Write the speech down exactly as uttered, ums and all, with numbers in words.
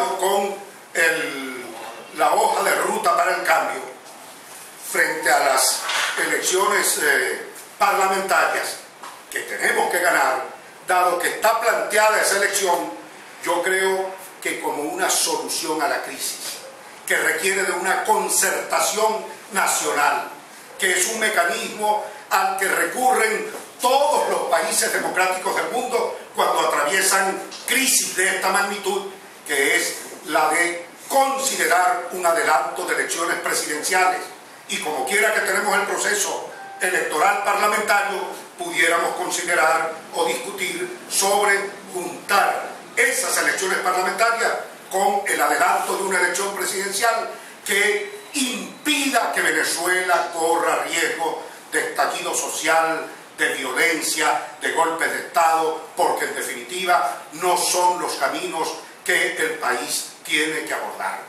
avanzado con el, la hoja de ruta para el cambio frente a las elecciones eh, parlamentarias que tenemos que ganar, dado que está planteada esa elección, yo creo que como una solución a la crisis, que requiere de una concertación nacional, que es un mecanismo al que recurren todos los países democráticos del mundo cuando atraviesan crisis de esta magnitud, que es la de considerar un adelanto de elecciones presidenciales. Y como quiera que tenemos el proceso electoral parlamentario, pudiéramos considerar o discutir sobre juntar esas elecciones parlamentarias con el adelanto de una elección presidencial que impida que Venezuela corra riesgo de estallido social, de violencia, de golpes de Estado, porque en definitiva no son los caminos que el país tiene que abordar.